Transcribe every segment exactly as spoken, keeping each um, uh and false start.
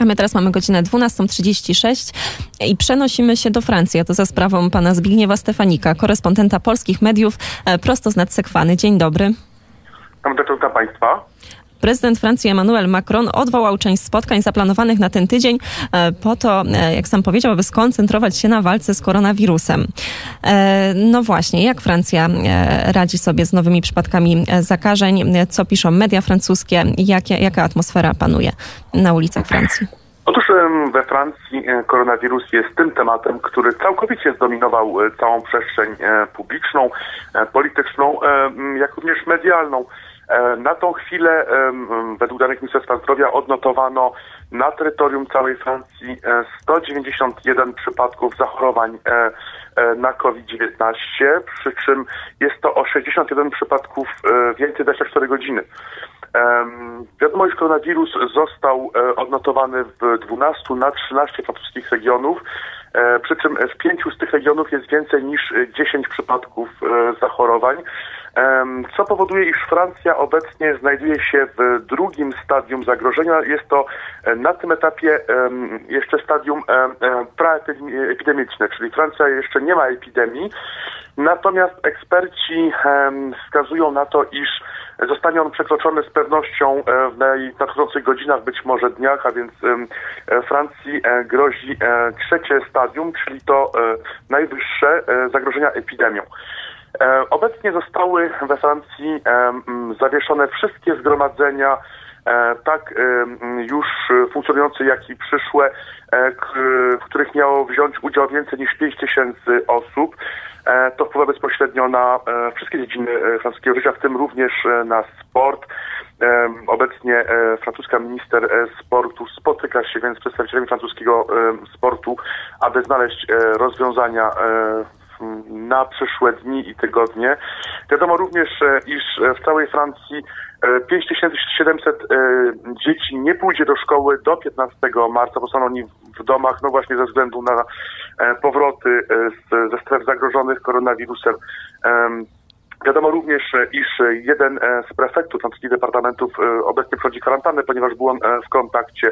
A my teraz mamy godzinę dwunasta trzydzieści sześć i przenosimy się do Francji. A to za sprawą pana Zbigniewa Stefanika, korespondenta polskich mediów, prosto znad Sekwany. Dzień dobry. Tam dotyka państwa. Prezydent Francji Emmanuel Macron odwołał część spotkań zaplanowanych na ten tydzień po to, jak sam powiedział, aby skoncentrować się na walce z koronawirusem. No właśnie, jak Francja radzi sobie z nowymi przypadkami zakażeń? Co piszą media francuskie? Jakie, jaka atmosfera panuje na ulicach Francji? Otóż we Francji koronawirus jest tym tematem, który całkowicie zdominował całą przestrzeń publiczną, polityczną, jak również medialną. Na tą chwilę według danych Ministerstwa Zdrowia odnotowano na terytorium całej Francji sto dziewięćdziesiąt jeden przypadków zachorowań na COVID dziewiętnaście, przy czym jest to o sześćdziesiąt jeden przypadków więcej dwudziestu czterech godziny. Wiadomo, iż koronawirus został odnotowany w dwunastu na trzynaście francuskich regionów, przy czym w pięciu z tych regionów jest więcej niż dziesięć przypadków zachorowań, co powoduje, iż Francja obecnie znajduje się w drugim stadium zagrożenia. Jest to na tym etapie jeszcze stadium praepidemiczne, czyli Francja jeszcze nie ma epidemii. Natomiast eksperci wskazują na to, iż zostanie on przekroczony z pewnością w nadchodzących godzinach, być może dniach, a więc Francji grozi trzecie stadium, czyli to najwyższe zagrożenia epidemią. Obecnie zostały we Francji zawieszone wszystkie zgromadzenia, tak już funkcjonujące, jak i przyszłe, w których miało wziąć udział więcej niż pięć tysięcy osób. To wpływa bezpośrednio na wszystkie dziedziny francuskiego życia, w tym również na sport. Obecnie francuska minister sportu spotyka się więc z przedstawicielami francuskiego sportu, aby znaleźć rozwiązania na przyszłe dni i tygodnie. Wiadomo również, iż w całej Francji pięć tysięcy siedemset dzieci nie pójdzie do szkoły do piętnastego marca, zostaną oni w domach, no właśnie ze względu na powroty z, ze stref zagrożonych koronawirusem. Wiadomo również, iż jeden z prefektów francuskich departamentów obecnie przechodzi kwarantannę, ponieważ był on w kontakcie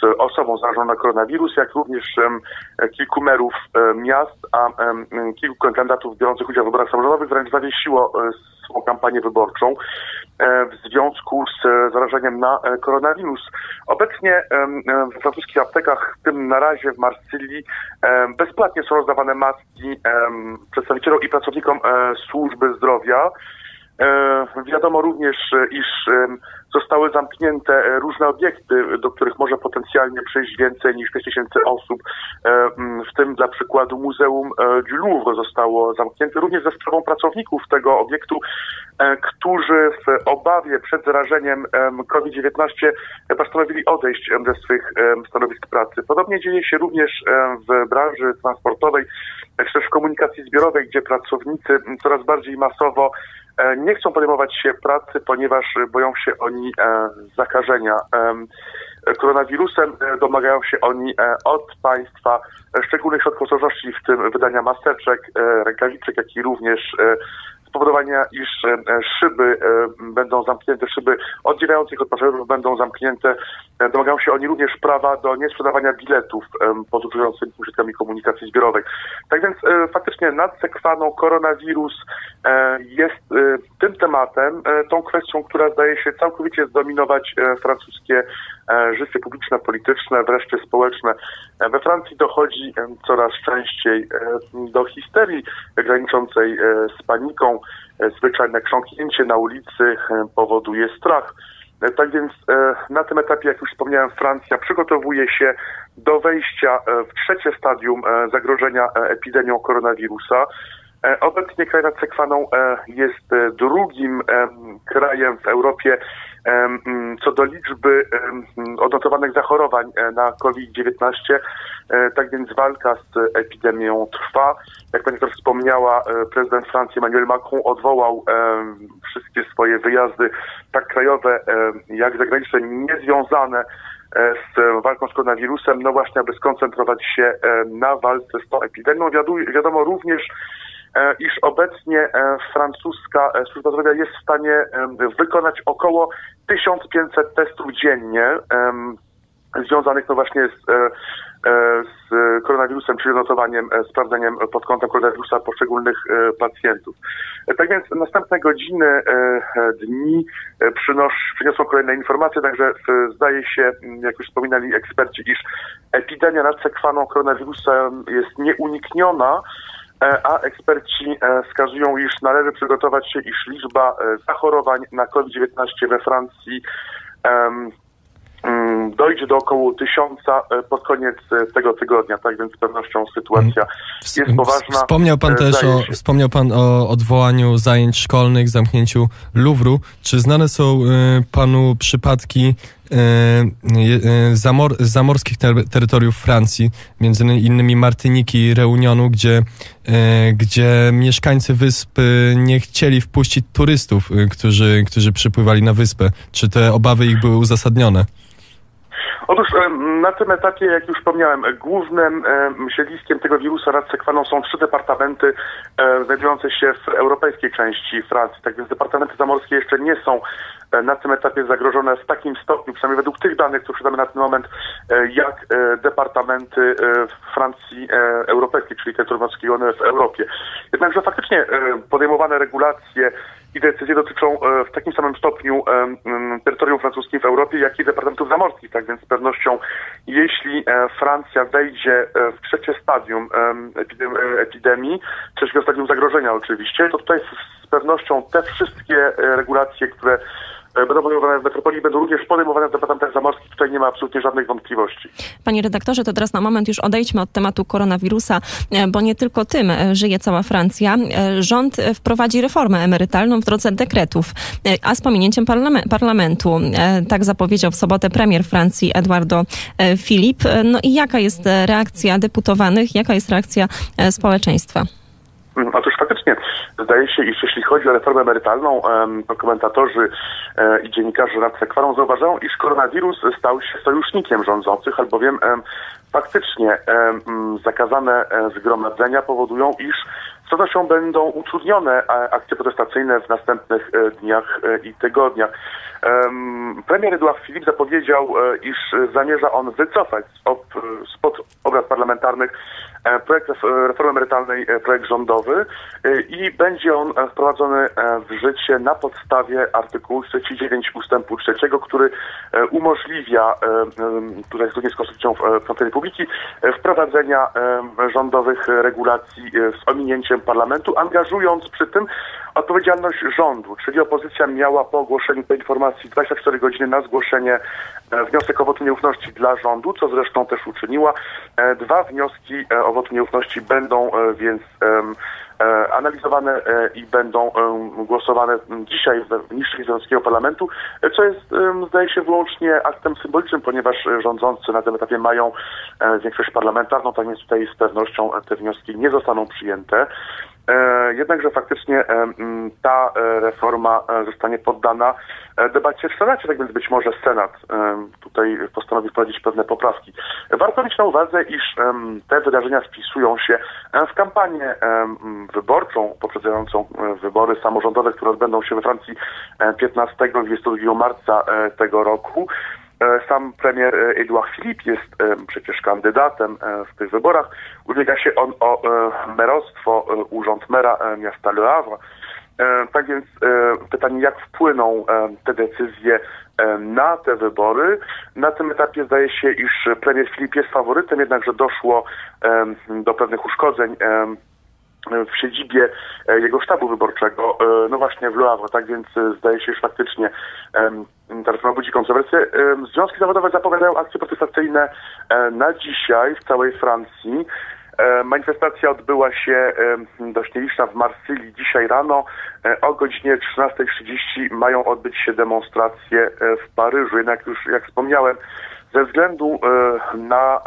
z osobą zarażoną koronawirus, jak również kilku merów miast, a kilku kandydatów biorących udział w wyborach samorządowych wręcz zawiesiło swą kampanię wyborczą w związku z zarażeniem na koronawirus. Obecnie w francuskich aptekach, w tym na razie w Marsylii, bezpłatnie są rozdawane maski przedstawicielom i pracownikom służby zdrowia. Wiadomo również, iż zostały zamknięte różne obiekty, do których może potencjalnie przyjść więcej niż pięć tysięcy osób, w tym dla przykładu Muzeum Luwru zostało zamknięte, również ze sprawą pracowników tego obiektu, którzy w obawie przed zarażeniem COVID dziewiętnaście postanowili odejść ze swych stanowisk pracy. Podobnie dzieje się również w branży transportowej, czy też w komunikacji zbiorowej, gdzie pracownicy coraz bardziej masowo nie chcą podejmować się pracy, ponieważ boją się oni zakażenia koronawirusem. Domagają się oni od państwa szczególnych środków ostrożności, w tym wydania maseczek, rękawiczek, jak i również spowodowania, iż szyby będą zamknięte, szyby oddzielających od pasażerów będą zamknięte. Domagają się oni również prawa do niesprzedawania biletów podróżującym użytkami komunikacji zbiorowej. Tak więc faktycznie nad Sekwaną koronawirus jest tym tematem, tą kwestią, która zdaje się całkowicie zdominować francuskie życie publiczne, polityczne, wreszcie społeczne. We Francji dochodzi coraz częściej do histerii graniczącej z paniką. Zwyczajne krząknięcie na ulicy powoduje strach. Tak więc na tym etapie, jak już wspomniałem, Francja przygotowuje się do wejścia w trzecie stadium zagrożenia epidemią koronawirusa. Obecnie kraj nad Sekwaną jest drugim krajem w Europie co do liczby odnotowanych zachorowań na COVID dziewiętnaście. Tak więc walka z epidemią trwa. Jak pani też wspomniała, prezydent Francji Emmanuel Macron odwołał wszystkie swoje wyjazdy, tak krajowe jak zagraniczne, niezwiązane z walką z koronawirusem, no właśnie, aby skoncentrować się na walce z tą epidemią. Wiadomo również, iż obecnie francuska służba zdrowia jest w stanie wykonać około tysiąc pięćset testów dziennie. związanych to właśnie z, z koronawirusem, czyli notowaniem, sprawdzeniem pod kątem koronawirusa poszczególnych pacjentów. Tak więc następne godziny, dni przynos, przyniosą kolejne informacje, także zdaje się, jak już wspominali eksperci, iż epidemia nad Sekwaną koronawirusem jest nieunikniona, a eksperci wskazują, iż należy przygotować się, iż liczba zachorowań na COVID dziewiętnaście we Francji um, dojdzie do około tysiąca pod koniec tego tygodnia, tak więc z pewnością sytuacja jest poważna. Wspomniał pan też o, wspomniał pan o odwołaniu zajęć szkolnych, zamknięciu Luwru. Czy znane są y, panu przypadki y, y, zamor, zamorskich ter, terytoriów Francji, między innymi Martyniki i Reunionu, gdzie, y, gdzie mieszkańcy wysp nie chcieli wpuścić turystów, y, którzy, którzy przypływali na wyspę? Czy te obawy ich były uzasadnione? Otóż na tym etapie, jak już wspomniałem, głównym siedliskiem tego wirusa nad Sekwaną są trzy departamenty znajdujące się w europejskiej części Francji. Tak więc departamenty zamorskie jeszcze nie są na tym etapie zagrożone w takim stopniu, przynajmniej według tych danych, które przydamy na ten moment, jak departamenty w Francji europejskiej, czyli te, które odnoszone w Europie. Jednakże faktycznie podejmowane regulacje i decyzje dotyczą w takim samym stopniu terytorium francuskim w Europie, jak i departamentów zamorskich. Tak więc z pewnością, jeśli Francja wejdzie w trzecie stadium epidemii, trzeciego stadium zagrożenia oczywiście, to tutaj z pewnością te wszystkie regulacje, które będą podejmowane w metropolii, będą również podejmowane w departamentach zamorskich. Tutaj nie ma absolutnie żadnych wątpliwości. Panie redaktorze, to teraz na moment już odejdźmy od tematu koronawirusa, bo nie tylko tym żyje cała Francja. Rząd wprowadzi reformę emerytalną w drodze dekretów, a z pominięciem parlamentu. Tak zapowiedział w sobotę premier Francji Edouard Philippe. No i jaka jest reakcja deputowanych, jaka jest reakcja społeczeństwa? Otóż faktycznie zdaje się, iż jeśli chodzi o reformę emerytalną, to komentatorzy i dziennikarze nad Sekwaną zauważają, iż koronawirus stał się sojusznikiem rządzących, albowiem faktycznie zakazane zgromadzenia powodują, iż z pewnością będą utrudnione akcje protestacyjne w następnych dniach i tygodniach. Premier Edouard Philippe zapowiedział, iż zamierza on wycofać spod obrad parlamentarnych projekt reformy emerytalnej, projekt rządowy, i będzie on wprowadzony w życie na podstawie artykułu trzydzieści dziewięć ustępu trzeciego, który umożliwia, tutaj zgodnie z Konstytucją Francuskiej Republiki, wprowadzenia rządowych regulacji z ominięciem parlamentu, angażując przy tym odpowiedzialność rządu, czyli opozycja miała po ogłoszeniu tej informacji dwadzieścia cztery godziny na zgłoszenie wniosek o wotum nieufności dla rządu, co zresztą też uczyniła. Dwa wnioski o wotum nieufności będą więc analizowane i będą głosowane dzisiaj w niższej izbie francuskiego parlamentu, co jest, zdaje się, wyłącznie aktem symbolicznym, ponieważ rządzący na tym etapie mają większość parlamentarną, tak więc tutaj z pewnością te wnioski nie zostaną przyjęte. Jednakże faktycznie ta reforma zostanie poddana debacie w Senacie, tak więc być może Senat tutaj postanowi wprowadzić pewne poprawki. Warto mieć na uwadze, iż te wydarzenia wpisują się w kampanię wyborczą poprzedzającą wybory samorządowe, które odbędą się we Francji piętnastego i dwudziestego drugiego marca tego roku. Sam premier Edouard Philippe jest przecież kandydatem w tych wyborach. Ubiega się on o merostwo, urząd mera miasta Le Havre. Tak więc pytanie, jak wpłyną te decyzje na te wybory. Na tym etapie zdaje się, iż premier Philippe jest faworytem, jednakże doszło do pewnych uszkodzeń w siedzibie jego sztabu wyborczego, no właśnie w Le Havre. Tak więc zdaje się, że faktycznie ta reforma budzi kontrowersje. Związki zawodowe zapowiadają akcje protestacyjne na dzisiaj w całej Francji. Manifestacja odbyła się dość nieliczna w Marsylii dzisiaj rano. O godzinie trzynastej trzydzieści mają odbyć się demonstracje w Paryżu. Jednak już, jak wspomniałem, ze względu na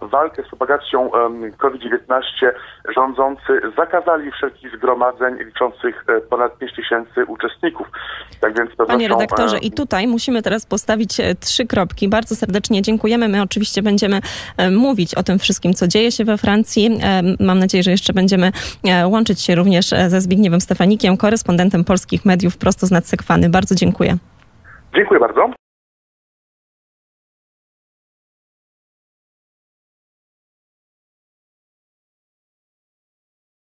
walkę z propagacją COVID dziewiętnaście rządzący zakazali wszelkich zgromadzeń liczących ponad pięć tysięcy uczestników. Tak więc Panie redaktorze, i tutaj musimy teraz postawić trzy kropki. Bardzo serdecznie dziękujemy. My oczywiście będziemy mówić o tym wszystkim, co dzieje się we Francji. Mam nadzieję, że jeszcze będziemy łączyć się również ze Zbigniewem Stefanikiem, korespondentem polskich mediów prosto z nad Sekwany. Bardzo dziękuję. Dziękuję bardzo.